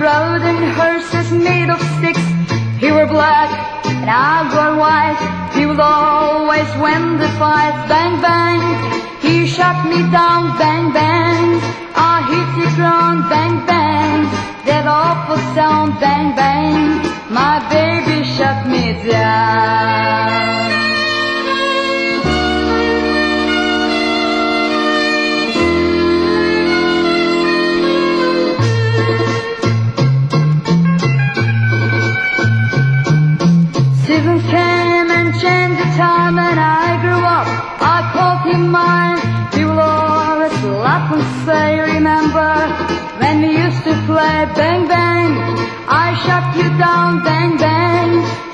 rode in horses made of sticks. He were black and I were white. He would always win the fight. Bang, bang, he shot me down. Bang, bang, I hit the ground. Bang, bang, that awful sound. Bang, bang, my baby shot me down. Stephen came and changed the time, and I grew up. I called him mine. He will always laugh and say, remember when we used to play. Bang, bang, I shot you down. Bang, bang,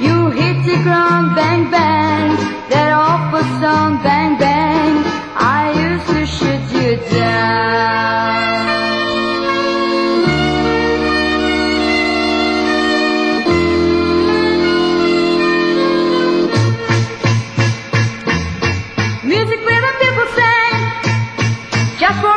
you hit the ground. Bang, bang, that awful sound. Bang, bang, I used to shoot you down. Just for